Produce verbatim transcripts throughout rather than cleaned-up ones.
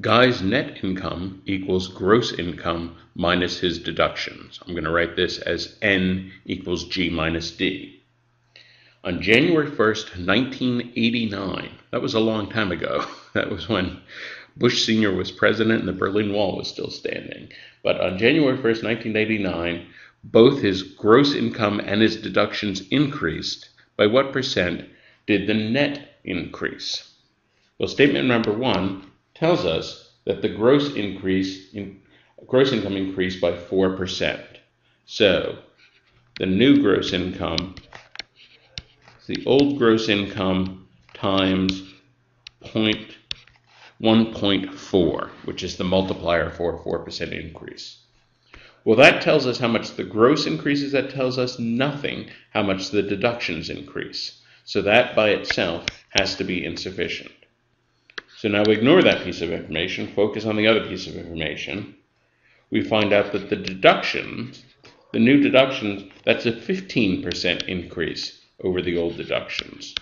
Guy's net income equals gross income minus his deductions. I'm going to write this as N equals G minus D. On January first, nineteen eighty-nine, that was a long time ago. That was when Bush Senior was president and the Berlin Wall was still standing. But on January first, nineteen eighty-nine, both his gross income and his deductions increased. By what percent did the net increase? Well, statement number one tells us that the gross increase in gross income increased by four percent. So the new gross income is the old gross income times one point four, which is the multiplier for a four percent increase. Well, that tells us how much the gross increases. That tells us nothing how much the deductions increase. So that by itself has to be insufficient. So now we ignore that piece of information, focus on the other piece of information. We find out that the deductions, the new deductions, that's a fifteen percent increase over the old deductions.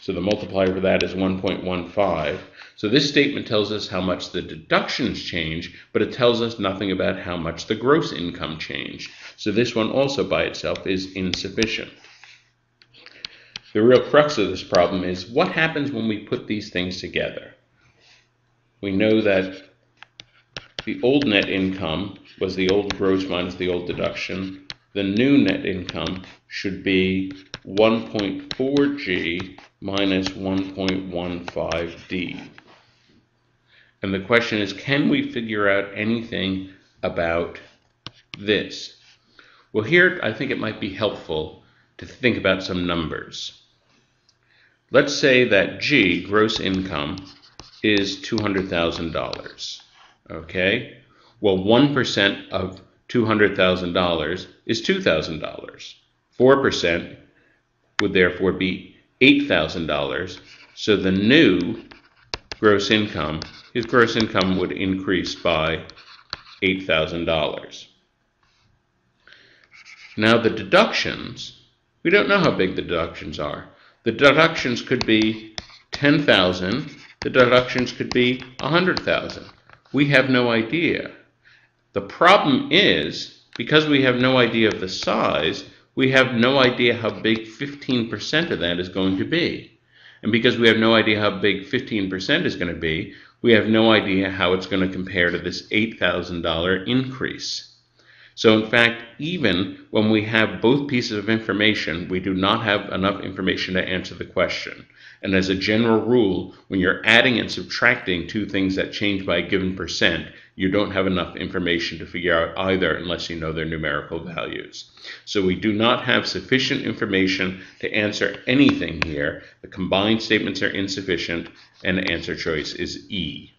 So the multiplier for that is one point one five. So this statement tells us how much the deductions change, but it tells us nothing about how much the gross income changed. So this one also by itself is insufficient. The real crux of this problem is what happens when we put these things together. We know that the old net income was the old gross minus the old deduction. The new net income should be one point four G minus one point one five D. And the question is, can we figure out anything about this? Well, here I think it might be helpful to think about some numbers. Let's say that G, gross income, is two hundred thousand dollars, okay? Well, one percent of two hundred thousand dollars is two thousand dollars. four percent would therefore be eight thousand dollars. So the new gross income, his gross income would increase by eight thousand dollars. Now the deductions, we don't know how big the deductions are. The deductions could be ten thousand dollars, the deductions could be one hundred thousand dollars. We have no idea. The problem is, because we have no idea of the size, we have no idea how big fifteen percent of that is going to be. And because we have no idea how big fifteen percent is going to be, we have no idea how it's going to compare to this eight thousand dollar increase. So in fact, even when we have both pieces of information, we do not have enough information to answer the question. And as a general rule, when you're adding and subtracting two things that change by a given percent, you don't have enough information to figure out either unless you know their numerical values. So we do not have sufficient information to answer anything here. The combined statements are insufficient, and the answer choice is E.